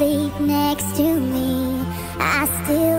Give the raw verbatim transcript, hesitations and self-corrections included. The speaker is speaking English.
sleep next to me. I still